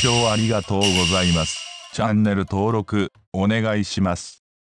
視聴ありがとうございます。チャンネル登録お願いします。